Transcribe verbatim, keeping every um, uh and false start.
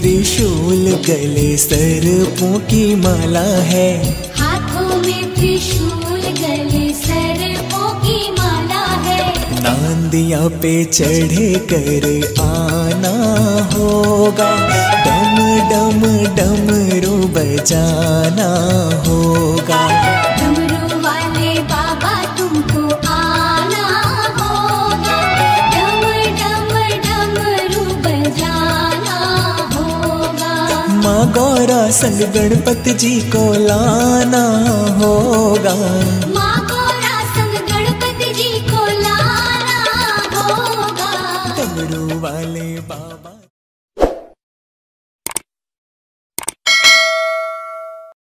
त्रिशूल गले सर्पों की माला है, हाथों में त्रिशूल गले सर्पों की माला है। नांदिया पे चढ़े कर आना होगा, डम डम डमरू बजाना होगा। माँ गौरा संग गणपति जी को लाना होगा,